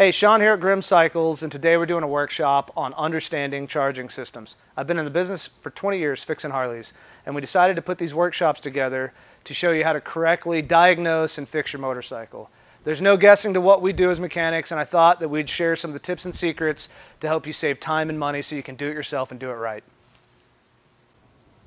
Hey, Sean here at Grim Cycles, and today we're doing a workshop on understanding charging systems. I've been in the business for 20 years fixing Harleys, and we decided to put these workshops together to show you how to correctly diagnose and fix your motorcycle. There's no guessing to what we do as mechanics, and I thought that we'd share some of the tips and secrets to help you save time and money so you can do it yourself and do it right.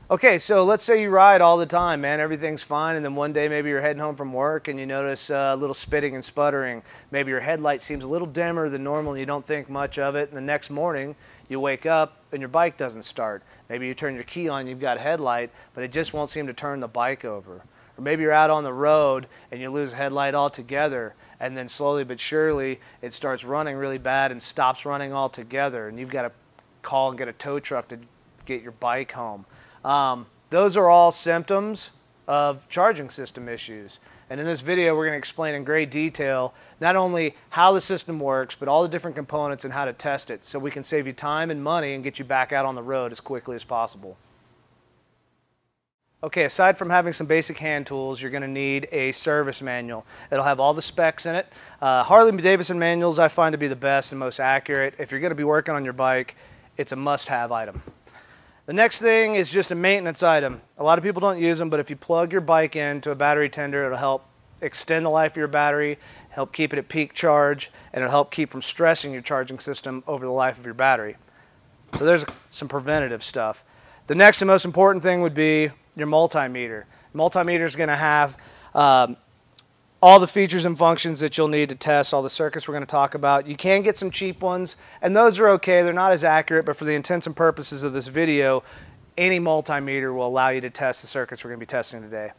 Okay, so let's say you ride all the time, man, everything's fine, and then one day maybe you're heading home from work and you notice a little spitting and sputtering. Maybe your headlight seems a little dimmer than normal and you don't think much of it, and the next morning you wake up and your bike doesn't start. Maybe you turn your key on, you've got a headlight, but it just won't seem to turn the bike over. Or maybe you're out on the road and you lose a headlight altogether, and then slowly but surely it starts running really bad and stops running altogether, and you've got to call and get a tow truck to get your bike home. Those are all symptoms of charging system issues. And in this video, we're going to explain in great detail not only how the system works, but all the different components and how to test it so we can save you time and money and get you back out on the road as quickly as possible. Okay, aside from having some basic hand tools, you're going to need a service manual. It'll have all the specs in it. Harley-Davidson manuals I find to be the best and most accurate. If you're going to be working on your bike, it's a must-have item. The next thing is just a maintenance item. A lot of people don't use them, but if you plug your bike into a battery tender, it'll help extend the life of your battery, help keep it at peak charge, and it'll help keep from stressing your charging system over the life of your battery. So there's some preventative stuff. The next and most important thing would be your multimeter. Multimeter is going to have all the features and functions that you'll need to test all the circuits we're going to talk about. You can get some cheap ones, and those are okay. They're not as accurate, but for the intents and purposes of this video, any multimeter will allow you to test the circuits we're going to be testing today.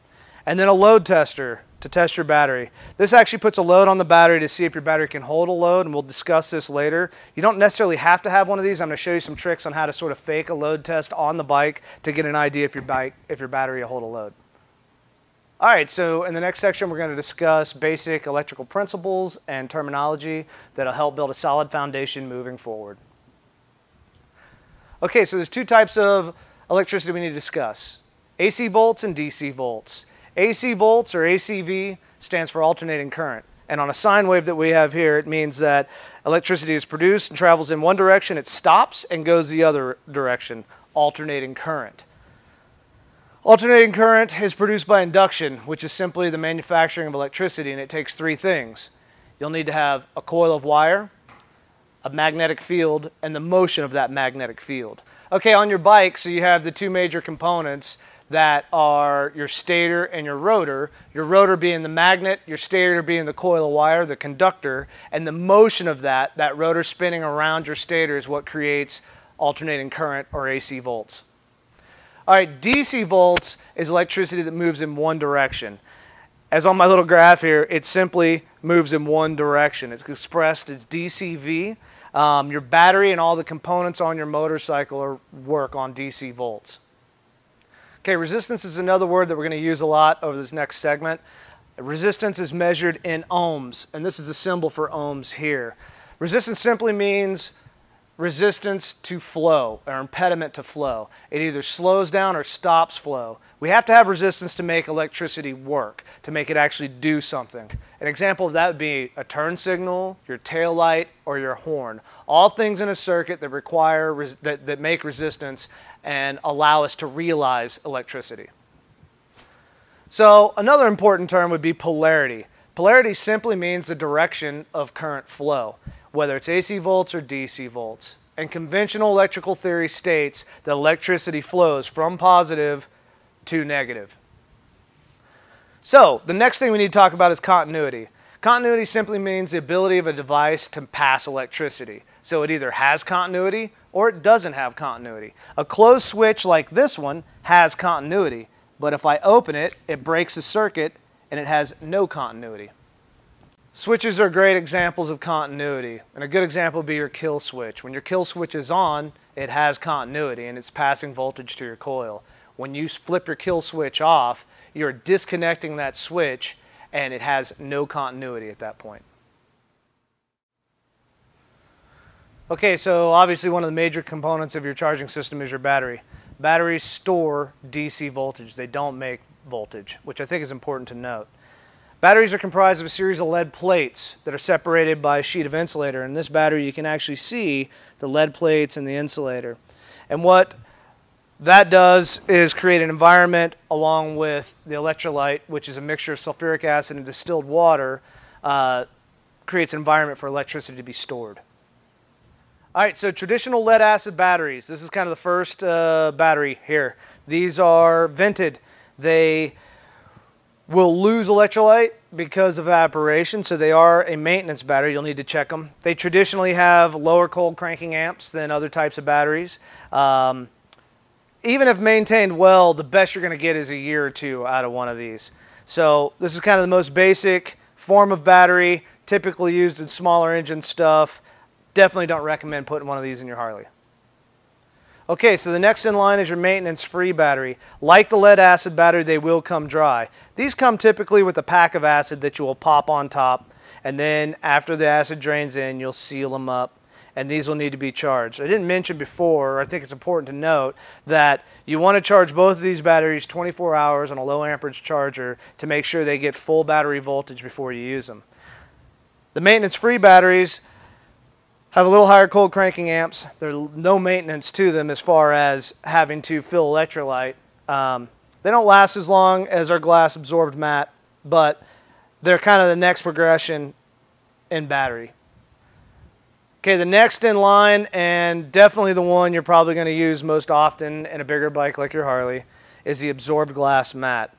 And then a load tester to test your battery. This actually puts a load on the battery to see if your battery can hold a load, and we'll discuss this later. You don't necessarily have to have one of these. I'm going to show you some tricks on how to sort of fake a load test on the bike to get an idea if your battery will hold a load. All right, so in the next section, we're going to discuss basic electrical principles and terminology that'll help build a solid foundation moving forward. Okay, so there's two types of electricity we need to discuss: AC volts and DC volts. AC volts, or ACV, stands for alternating current. And on a sine wave that we have here, it means that electricity is produced and travels in one direction, it stops and goes the other direction, alternating current. Alternating current is produced by induction, which is simply the manufacturing of electricity, and it takes three things. You'll need to have a coil of wire, a magnetic field, and the motion of that magnetic field. Okay, on your bike, so you have the two major components that are your stator and your rotor being the magnet, your stator being the coil of wire, the conductor, and the motion of that rotor spinning around your stator is what creates alternating current, or AC volts. All right, DC volts is electricity that moves in one direction. As on my little graph here, it simply moves in one direction. It's expressed as DCV. Your battery and all the components on your motorcycle work on DC volts. Okay, resistance is another word that we're going to use a lot over this next segment. Resistance is measured in ohms, and this is the symbol for ohms here. Resistance simply means resistance to flow, or impediment to flow. It either slows down or stops flow. We have to have resistance to make electricity work, to make it actually do something. An example of that would be a turn signal, your tail light, or your horn. All things in a circuit that require that make resistance and allow us to realize electricity. So another important term would be polarity. Polarity simply means the direction of current flow, whether it's AC volts or DC volts. And conventional electrical theory states that electricity flows from positive to negative. So the next thing we need to talk about is continuity. Continuity simply means the ability of a device to pass electricity. So it either has continuity or it doesn't have continuity. A closed switch like this one has continuity, but if I open it, it breaks the circuit and it has no continuity. Switches are great examples of continuity, and a good example would be your kill switch. When your kill switch is on, it has continuity and it's passing voltage to your coil. When you flip your kill switch off, you're disconnecting that switch and it has no continuity at that point. Okay, so obviously one of the major components of your charging system is your battery. Batteries store DC voltage, they don't make voltage, which I think is important to note. Batteries are comprised of a series of lead plates that are separated by a sheet of insulator. In this battery you can actually see the lead plates and the insulator. And what that does is create an environment along with the electrolyte, which is a mixture of sulfuric acid and distilled water, creates an environment for electricity to be stored. All right, so traditional lead acid batteries. This is kind of the first battery here. These are vented. They will lose electrolyte because of evaporation, so they are a maintenance battery. You'll need to check them. They traditionally have lower cold cranking amps than other types of batteries. Even if maintained well, the best you're going to get is a year or two out of one of these. So this is kind of the most basic form of battery, typically used in smaller engine stuff. Definitely don't recommend putting one of these in your Harley. Okay, so the next in line is your maintenance-free battery. Like the lead acid battery, they will come dry. These come typically with a pack of acid that you will pop on top, and then after the acid drains in, you'll seal them up. And these will need to be charged. I didn't mention before, I think it's important to note, that you want to charge both of these batteries 24 hours on a low amperage charger to make sure they get full battery voltage before you use them. The maintenance-free batteries have a little higher cold cranking amps. There's no maintenance to them as far as having to fill electrolyte. They don't last as long as our glass absorbed mat, but they're kind of the next progression in battery. Okay, the next in line, and definitely the one you're probably going to use most often in a bigger bike like your Harley, is the absorbed glass mat.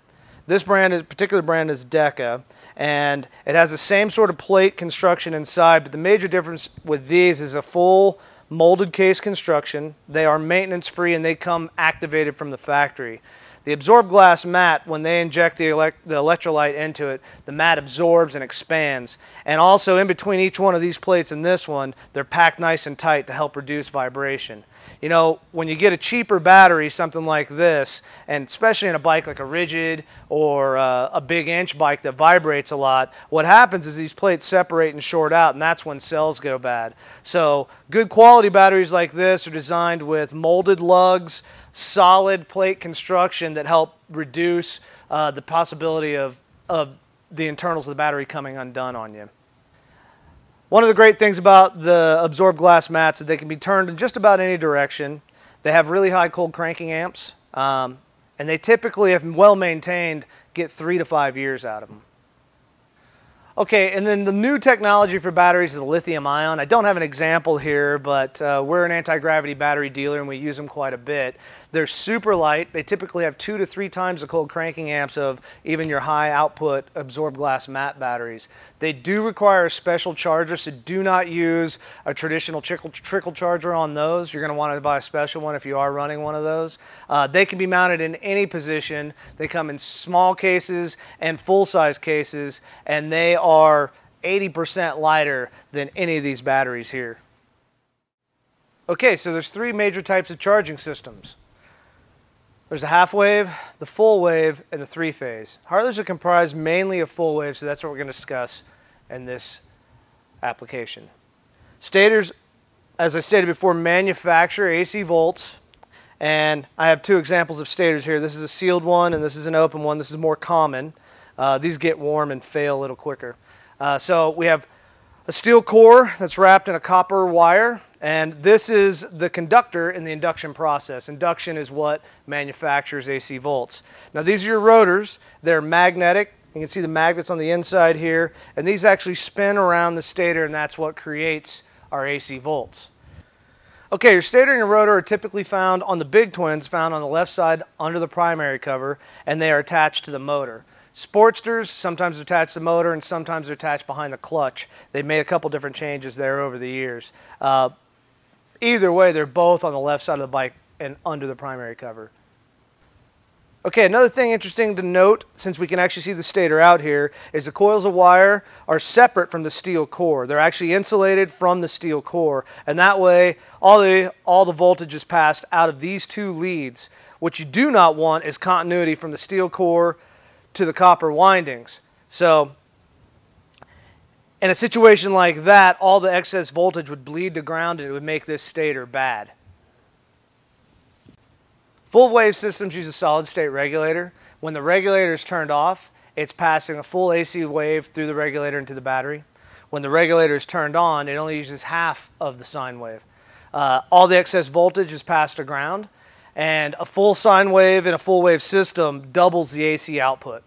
This particular brand is Deca, and it has the same sort of plate construction inside, but the major difference with these is a full molded case construction. They are maintenance free and they come activated from the factory. The absorbed glass mat, when they inject the electrolyte into it, the mat absorbs and expands. And also in between each one of these plates and this one, they're packed nice and tight to help reduce vibration. You know, when you get a cheaper battery, something like this, and especially in a bike like a Rigid or a big inch bike that vibrates a lot, what happens is these plates separate and short out, and that's when cells go bad. So good quality batteries like this are designed with molded lugs, solid plate construction that help reduce the possibility of the internals of the battery coming undone on you. One of the great things about the absorbed glass mats is that they can be turned in just about any direction. They have really high cold cranking amps, and they typically, if well maintained, get 3 to 5 years out of them. Okay, and then the new technology for batteries is lithium ion. I don't have an example here, but we're an anti-gravity battery dealer and we use them quite a bit. They're super light. They typically have 2 to 3 times the cold cranking amps of even your high output absorbed glass mat batteries. They do require a special charger, so do not use a traditional trickle charger on those. You're going to want to buy a special one if you are running one of those. They can be mounted in any position. They come in small cases and full-size cases, and they are 80% lighter than any of these batteries here. Okay, so there's 3 major types of charging systems. There's the half wave, the full wave, and the 3-phase. Harleys are comprised mainly of full waves, so that's what we're going to discuss in this application. Stators, as I stated before, manufacture AC volts, and I have 2 examples of stators here. This is a sealed one and this is an open one. This is more common. These get warm and fail a little quicker. So we have a steel core that's wrapped in a copper wire, and this is the conductor in the induction process. Induction is what manufactures AC volts. Now these are your rotors. They're magnetic. You can see the magnets on the inside here, and these actually spin around the stator, and that's what creates our AC volts. Okay, your stator and your rotor are typically found on the big twins, found on the left side under the primary cover, and they are attached to the motor. Sportsters sometimes attach the motor and sometimes they're attached behind the clutch. They made a couple different changes there over the years. Either way, they're both on the left side of the bike and under the primary cover. Okay, another thing interesting to note, since we can actually see the stator out here, is the coils of wire are separate from the steel core. They're actually insulated from the steel core, and that way all the voltage is passed out of these 2 leads. What you do not want is continuity from the steel core to the copper windings. So in a situation like that, all the excess voltage would bleed to ground and it would make this stator bad. Full wave systems use a solid state regulator. When the regulator is turned off, it's passing a full AC wave through the regulator into the battery. When the regulator is turned on, it only uses half of the sine wave. All the excess voltage is passed to ground, and a full sine wave in a full wave system doubles the AC output.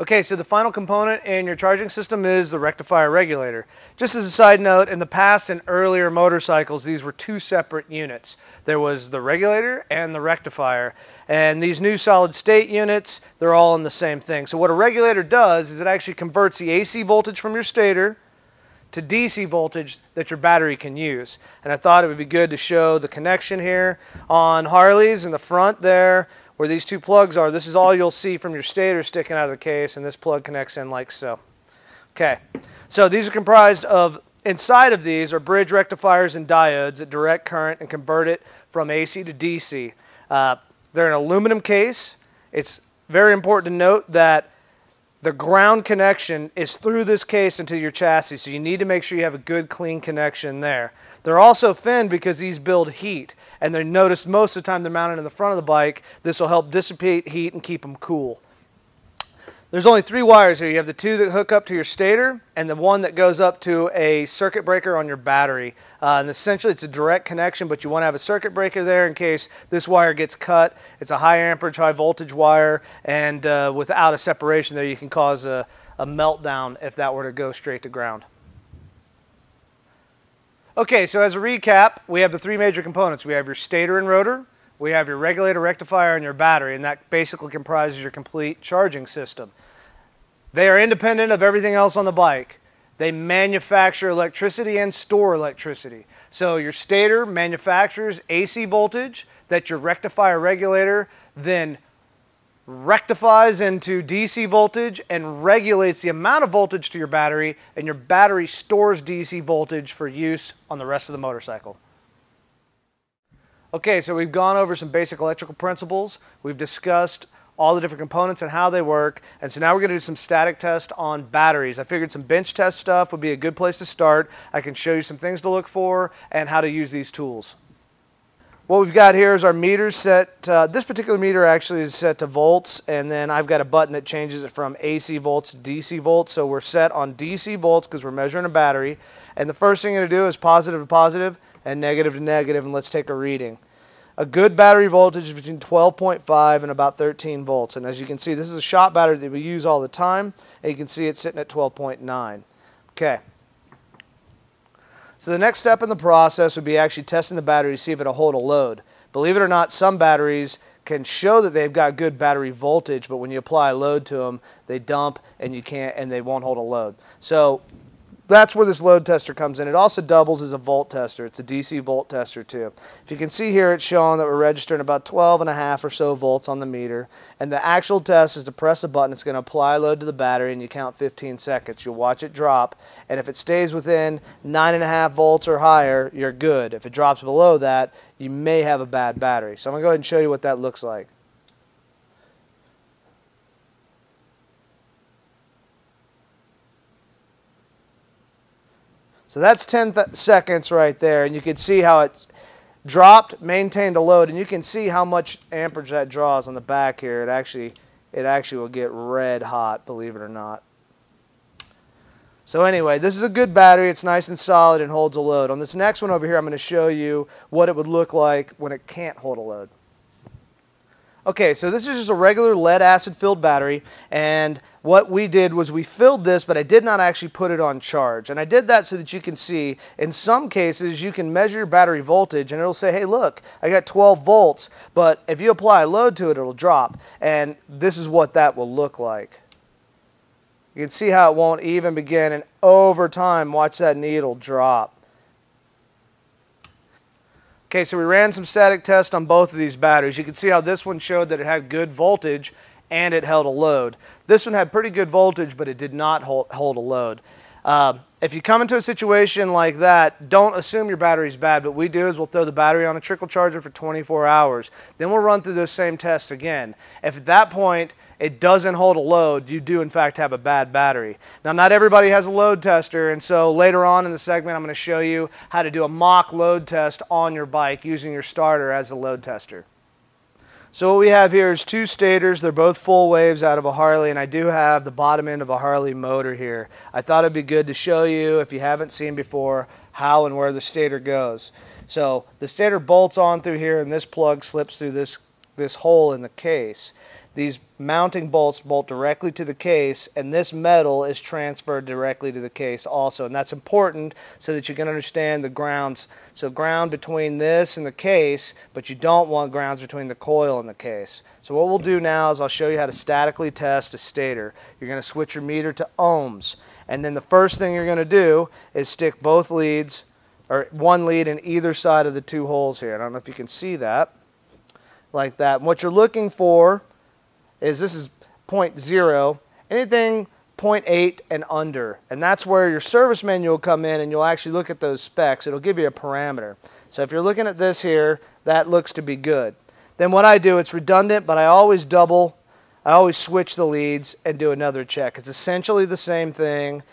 Okay, so the final component in your charging system is the rectifier regulator. Just as a side note, in the past and earlier motorcycles, these were two separate units. There was the regulator and the rectifier. And these new solid state units, they're all in the same thing. So what a regulator does is it actually converts the AC voltage from your stator to DC voltage that your battery can use. And I thought it would be good to show the connection here on Harleys in the front there. Where these two plugs are, this is all you'll see from your stator sticking out of the case, and this plug connects in like so. Okay, so these are comprised of, inside of these are bridge rectifiers and diodes that direct current and convert it from AC to DC. They're an aluminum case. It's very important to note that the ground connection is through this case into your chassis, so you need to make sure you have a good, clean connection there. They're also finned because these build heat, and they're noticed most of the time they're mounted in the front of the bike. This will help dissipate heat and keep them cool. There's only three wires here. You have the two that hook up to your stator and the one that goes up to a circuit breaker on your battery. And essentially it's a direct connection, but you want to have a circuit breaker there in case this wire gets cut. It's a high amperage, high voltage wire, and without a separation there you can cause a meltdown if that were to go straight to ground. Okay, so as a recap, we have the three major components. We have your stator and rotor. We have your regulator, rectifier, and your battery, and that basically comprises your complete charging system. They are independent of everything else on the bike. They manufacture electricity and store electricity. So your stator manufactures AC voltage that your rectifier regulator then rectifies into DC voltage and regulates the amount of voltage to your battery, and your battery stores DC voltage for use on the rest of the motorcycle. Okay, so we've gone over some basic electrical principles, we've discussed all the different components and how they work, and so now we're going to do some static tests on batteries. I figured some bench test stuff would be a good place to start. I can show you some things to look for and how to use these tools. What we've got here is our meters set. This particular meter actually is set to volts, and then I've got a button that changes it from AC volts to DC volts, so we're set on DC volts because we're measuring a battery. And the first thing you're going to do is positive to positive and negative to negative, and let's take a reading. A good battery voltage is between 12.5 and about 13 volts, and as you can see, this is a shop battery that we use all the time, and you can see it's sitting at 12.9. Okay. So the next step in the process would be actually testing the battery to see if it'll hold a load. Believe it or not, some batteries can show that they've got good battery voltage, but when you apply a load to them, they dump and you can't, and they won't hold a load. So that's where this load tester comes in. It also doubles as a volt tester. It's a DC volt tester too. If you can see here, it's showing that we're registering about 12.5 or so volts on the meter. And the actual test is to press a button. It's going to apply load to the battery, and you count 15 seconds. You'll watch it drop. And if it stays within 9.5 volts or higher, you're good. If it drops below that, you may have a bad battery. So I'm going to go ahead and show you what that looks like. So that's 10 seconds right there, and you can see how it dropped, maintained a load, and you can see how much amperage that draws on the back here. It actually will get red hot, believe it or not. So anyway, this is a good battery. It's nice and solid and holds a load. On this next one over here, I'm going to show you what it would look like when it can't hold a load. Okay, so this is just a regular lead acid filled battery, and what we did was we filled this, but I did not actually put it on charge. And I did that so that you can see, in some cases, you can measure your battery voltage, and it'll say, hey, look, I got 12 volts, but if you apply a load to it, it'll drop. And this is what that will look like. You can see how it won't even begin, and over time, watch that needle drop. Okay, so we ran some static tests on both of these batteries. You can see how this one showed that it had good voltage and it held a load. This one had pretty good voltage, but it did not hold a load. If you come into a situation like that, don't assume your battery's bad. What we do is we'll throw the battery on a trickle charger for 24 hours. Then we'll run through those same tests again. If at that point it doesn't hold a load, you do in fact have a bad battery. Now, not everybody has a load tester, and so later on in the segment I'm going to show you how to do a mock load test on your bike using your starter as a load tester. So what we have here is two stators. They're both full waves out of a Harley, and I do have the bottom end of a Harley motor here. I thought it'd be good to show you, if you haven't seen before, how and where the stator goes. So the stator bolts on through here, and this plug slips through this hole in the case. These mounting bolts bolt directly to the case, and this metal is transferred directly to the case also. And that's important so that you can understand the grounds. So ground between this and the case, but you don't want grounds between the coil and the case. So what we'll do now is I'll show you how to statically test a stator. You're going to switch your meter to ohms. And then the first thing you're going to do is stick both leads, or one lead in either side of the two holes here. I don't know if you can see that, like that. And what you're looking for is, this is 0.0, anything 0.8 and under. And that's where your service manual will come in, and you'll actually look at those specs. It'll give you a parameter. So if you're looking at this here, that looks to be good. Then what I do, it's redundant, but I always switch the leads and do another check. It's essentially the same thing,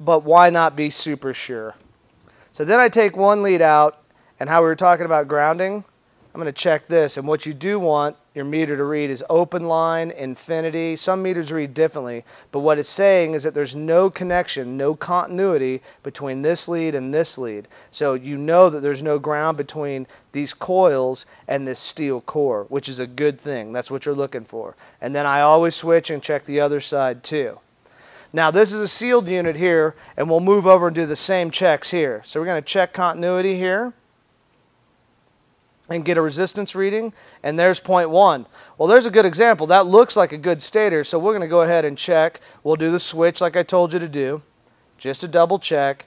but why not be super sure? So then I take one lead out, and how we were talking about grounding, I'm going to check this, and what you do want your meter to read is open line, infinity. Some meters read differently, but what it's saying is that there's no connection, no continuity between this lead and this lead. So you know that there's no ground between these coils and this steel core, which is a good thing. That's what you're looking for. And then I always switch and check the other side too. Now this is a sealed unit here, and we'll move over and do the same checks here. So we're going to check continuity here and get a resistance reading, and there's 0.1. Well, there's a good example. That looks like a good stator, so we're going to go ahead and check. We'll do the switch like I told you to do, just to double check,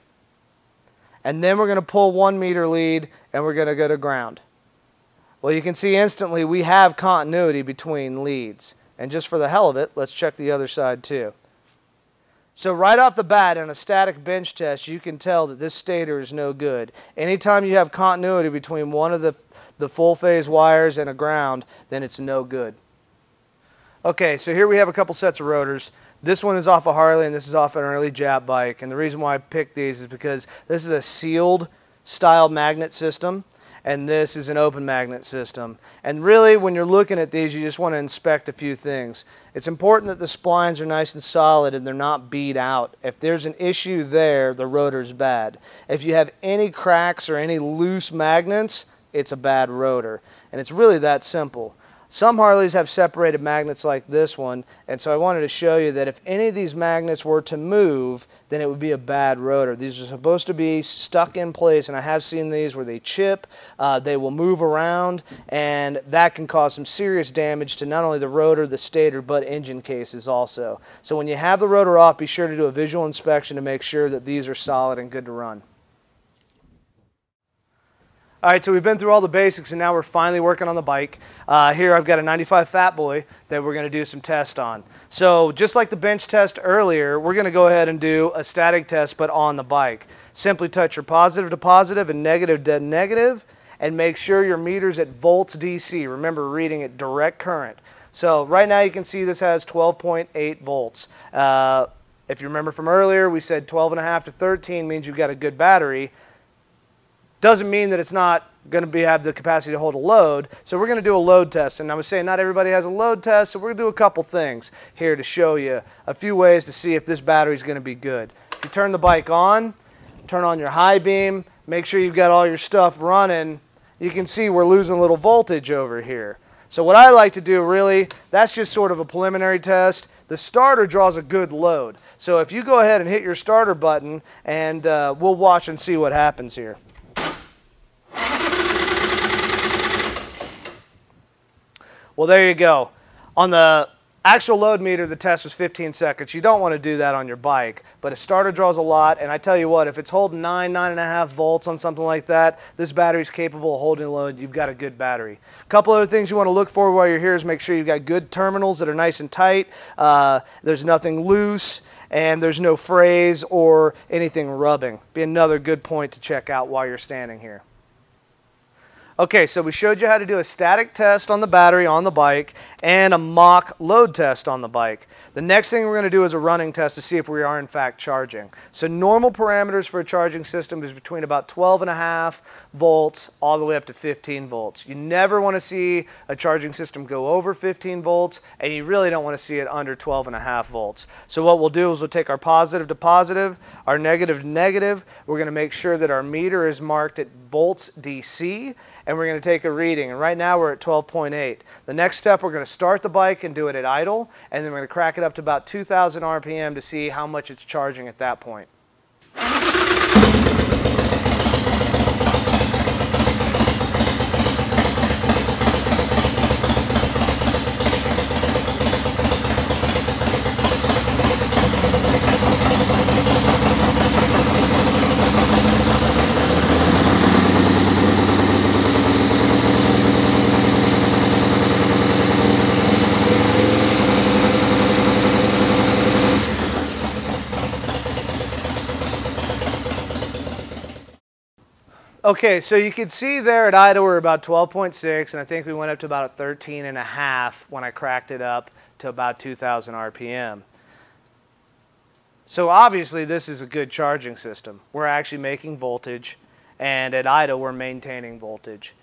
and then we're going to pull 1 meter lead, and we're going to go to ground. Well, you can see instantly we have continuity between leads, and just for the hell of it, let's check the other side too. So right off the bat, in a static bench test, you can tell that this stator is no good. Anytime you have continuity between one of the full phase wires and a ground, then it's no good. Okay, so here we have a couple sets of rotors. This one is off a Harley, and this is off an early Jap bike. And the reason why I picked these is because this is a sealed style magnet system, and this is an open magnet system. And really, when you're looking at these, you just want to inspect a few things. It's important that the splines are nice and solid and they're not beat out. If there's an issue there, the rotor's bad. If you have any cracks or any loose magnets, it's a bad rotor. And it's really that simple. Some Harleys have separated magnets like this one, and so I wanted to show you that if any of these magnets were to move, then it would be a bad rotor. These are supposed to be stuck in place, and I have seen these where they chip, they will move around, and that can cause some serious damage to not only the rotor, the stator, but engine cases also. So when you have the rotor off, be sure to do a visual inspection to make sure that these are solid and good to run. All right, so we've been through all the basics, and now we're finally working on the bike. Here I've got a 95 Fatboy that we're going to do some tests on. So just like the bench test earlier, we're going to go ahead and do a static test, but on the bike. Simply touch your positive to positive and negative to negative, and make sure your meter's at volts DC. Remember, reading at direct current. So right now you can see this has 12.8 volts. If you remember from earlier, we said 12.5 to 13 means you've got a good battery. Doesn't mean that it's not going to have the capacity to hold a load, so we're going to do a load test. And I was saying not everybody has a load test, so we're going to do a couple things here to show you a few ways to see if this battery is going to be good. If you turn the bike on, turn on your high beam, make sure you've got all your stuff running, you can see we're losing a little voltage over here. So what I like to do really, that's just sort of a preliminary test. The starter draws a good load. So if you go ahead and hit your starter button, and we'll watch and see what happens here. Well, there you go. On the actual load meter, the test was 15 seconds. You don't want to do that on your bike, but a starter draws a lot, and I tell you what, if it's holding 9.5 volts on something like that, this battery's capable of holding a load. You've got a good battery. A couple other things you want to look for while you're here is make sure you've got good terminals that are nice and tight, there's nothing loose, and there's no frays or anything rubbing. Be another good point to check out while you're standing here. Okay, so we showed you how to do a static test on the battery on the bike and a mock load test on the bike. The next thing we're going to do is a running test to see if we are in fact charging. So normal parameters for a charging system is between about 12.5 volts all the way up to 15 volts. You never want to see a charging system go over 15 volts, and you really don't want to see it under 12.5 volts. So what we'll do is we'll take our positive to positive, our negative to negative. We're going to make sure that our meter is marked at volts DC, and we're going to take a reading. And right now we're at 12.8. The next step, we're going to start the bike and do it at idle, and then we're going to crack it up to about 2,000 RPM to see how much it's charging at that point. Okay, so you can see there at idle we're about 12.6, and I think we went up to about 13.5 when I cracked it up to about 2,000 RPM. So obviously this is a good charging system. We're actually making voltage, and at idle we're maintaining voltage.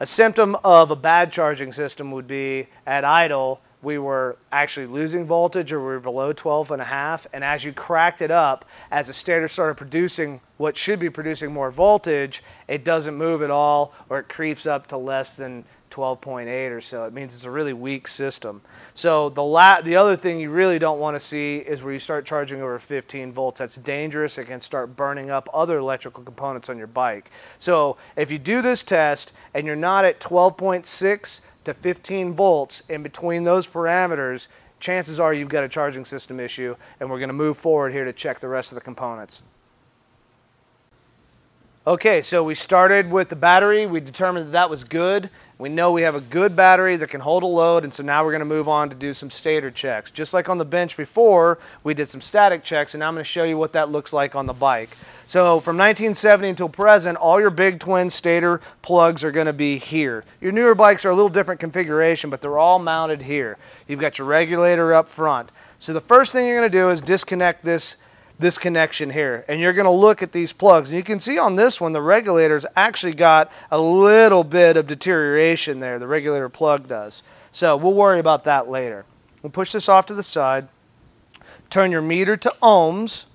A symptom of a bad charging system would be at idle we were actually losing voltage, or we were below 12.5, and as you cracked it up, as the stator started producing what should be producing more voltage, it doesn't move at all, or it creeps up to less than 12.8 or so. It means it's a really weak system. So the other thing you really don't want to see is where you start charging over 15 volts. That's dangerous. It can start burning up other electrical components on your bike. So if you do this test and you're not at 12.6 to 15 volts in between those parameters, chances are you've got a charging system issue, and we're going to move forward here to check the rest of the components. Okay, so we started with the battery. We determined that was good. We know we have a good battery that can hold a load, and so now we're going to move on to do some stator checks. Just like on the bench before, we did some static checks, and now I'm going to show you what that looks like on the bike. So from 1970 until present, all your big twin stator plugs are going to be here. Your newer bikes are a little different configuration, but they're all mounted here. You've got your regulator up front. So the first thing you're going to do is disconnect this connection here, and you're going to look at these plugs, and you can see on this one the regulator's actually got a little bit of deterioration there. The regulator plug does, so we'll worry about that later. We'll push this off to the side, turn your meter to ohms,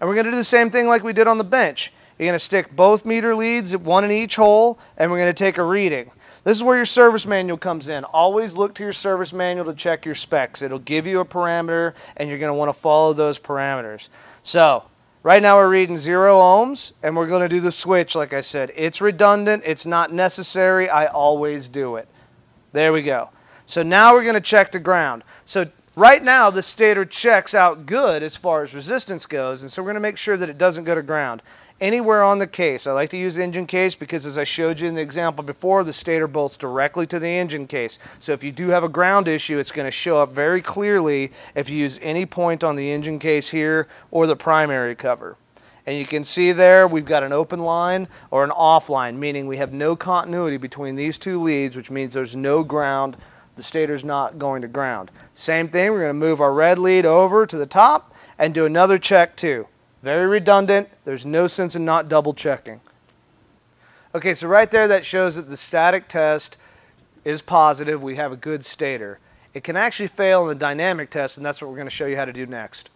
and we're going to do the same thing like we did on the bench. You're going to stick both meter leads, one in each hole, and we're going to take a reading. This is where your service manual comes in. Always look to your service manual to check your specs. It'll give you a parameter, and you're going to want to follow those parameters. So right now we're reading 0 ohms, and we're going to do the switch like I said. It's redundant. It's not necessary. I always do it. There we go. So now we're going to check the ground. So right now the stator checks out good as far as resistance goes, and so we're going to make sure that it doesn't go to ground. Anywhere on the case. I like to use the engine case because, as I showed you in the example before, the stator bolts directly to the engine case. So if you do have a ground issue, it's going to show up very clearly if you use any point on the engine case here or the primary cover. And you can see there we've got an open line or an off line, meaning we have no continuity between these two leads, which means there's no ground. The stator's not going to ground. Same thing, we're going to move our red lead over to the top and do another check too. Very redundant. There's no sense in not double checking. Okay, so right there that shows that the static test is positive. We have a good stator. It can actually fail in the dynamic test, and that's what we're going to show you how to do next.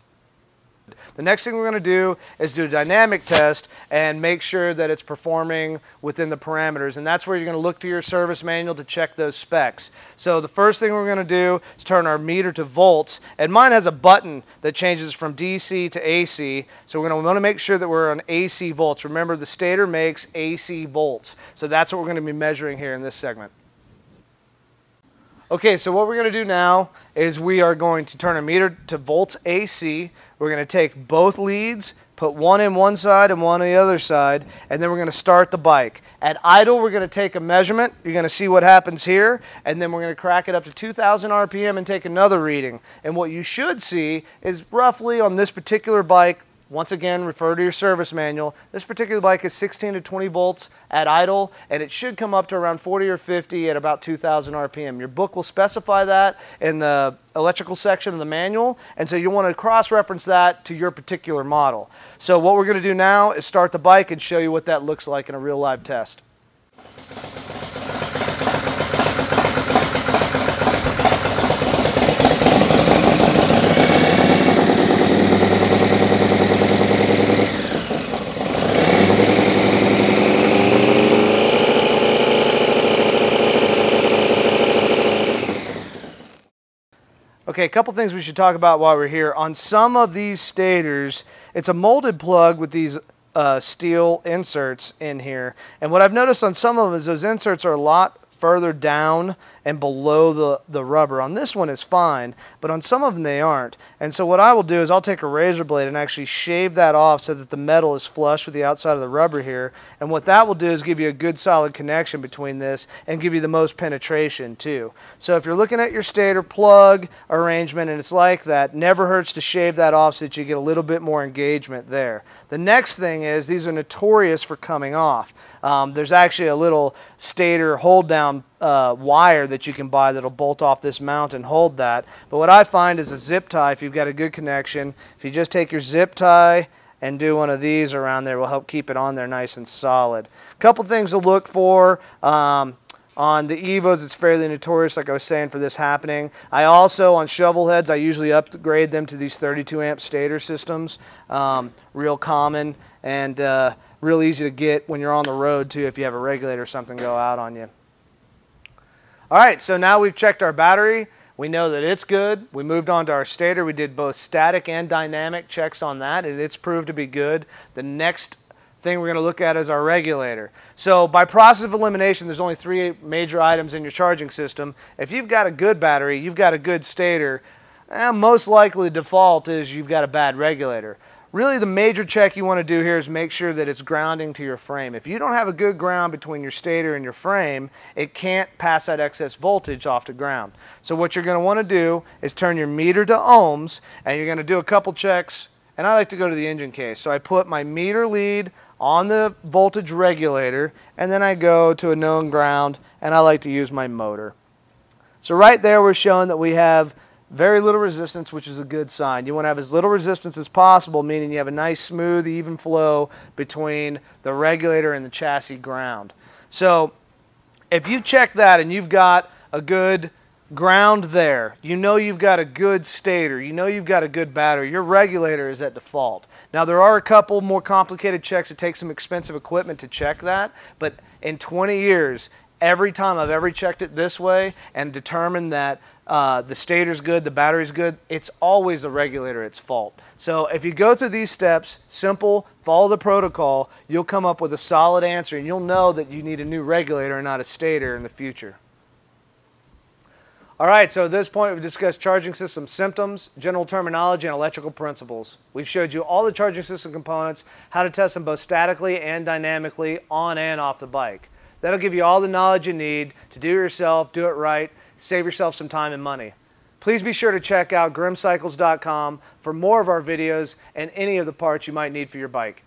The next thing we're going to do is do a dynamic test and make sure that it's performing within the parameters, and that's where you're going to look to your service manual to check those specs. So the first thing we're going to do is turn our meter to volts, and mine has a button that changes from DC to AC, so we're going to want to make sure that we're on AC volts. Remember, the stator makes AC volts, so that's what we're going to be measuring here in this segment. Okay, so what we're going to do now is we are going to turn a meter to volts AC. We're going to take both leads, put one in one side and one on the other side, and then we're going to start the bike. At idle, we're going to take a measurement. You're going to see what happens here, and then we're going to crack it up to 2,000 RPM and take another reading. And what you should see is roughly on this particular bike, Once again, refer to your service manual. This particular bike is 16 to 20 volts at idle, and it should come up to around 40 or 50 at about 2,000 RPM. Your book will specify that in the electrical section of the manual, and so you'll want to cross-reference that to your particular model. So what we're going to do now is start the bike and show you what that looks like in a real live test. Okay, a couple things we should talk about while we're here. On some of these stators, it's a molded plug with these steel inserts in here. And what I've noticed on some of them is those inserts are a lot further down and below the rubber. On this one it's fine, but on some of them they aren't. And so what I will do is I'll take a razor blade and actually shave that off so that the metal is flush with the outside of the rubber here. And what that will do is give you a good solid connection between this and give you the most penetration too. So if you're looking at your stator plug arrangement and it's like that, never hurts to shave that off so that you get a little bit more engagement there. The next thing is these are notorious for coming off. There's actually a little stator hold down wire that you can buy that'll bolt off this mount and hold that. But what I find is a zip tie, if you've got a good connection, if you just take your zip tie and do one of these around there, will help keep it on there nice and solid. A couple things to look for. On the Evos, it's fairly notorious, like I was saying, for this happening. I also, on shovel heads, I usually upgrade them to these 32 amp stator systems. Real common and real easy to get when you're on the road too, if you have a regulator or something go out on you. All right, so now we've checked our battery. We know that it's good. We moved on to our stator. We did both static and dynamic checks on that, and it's proved to be good. The next thing we're going to look at is our regulator. So by process of elimination, there's only three major items in your charging system. If you've got a good battery, you've got a good stator, most likely default is you've got a bad regulator. Really, the major check you want to do here is make sure that it's grounding to your frame. If you don't have a good ground between your stator and your frame, it can't pass that excess voltage off to ground. So what you're going to want to do is turn your meter to ohms, and you're going to do a couple checks. And I like to go to the engine case. So I put my meter lead on the voltage regulator, and then I go to a known ground, and I like to use my motor. So right there, we're showing that we have very little resistance, which is a good sign. You want to have as little resistance as possible, meaning you have a nice, smooth, even flow between the regulator and the chassis ground. So if you check that and you've got a good ground there, you know you've got a good stator, you know you've got a good battery, your regulator is at default. Now there are a couple more complicated checks. It takes some expensive equipment to check that, but in 20 years, every time I've ever checked it this way and determined that the stator's good, the battery's good, it's always the regulator at fault. So if you go through these steps, simple, follow the protocol, you'll come up with a solid answer and you'll know that you need a new regulator and not a stator in the future. All right, so at this point, we've discussed charging system symptoms, general terminology, and electrical principles. We've showed you all the charging system components, how to test them both statically and dynamically on and off the bike. That'll give you all the knowledge you need to do it yourself, do it right, save yourself some time and money. Please be sure to check out GrimCycles.com for more of our videos and any of the parts you might need for your bike.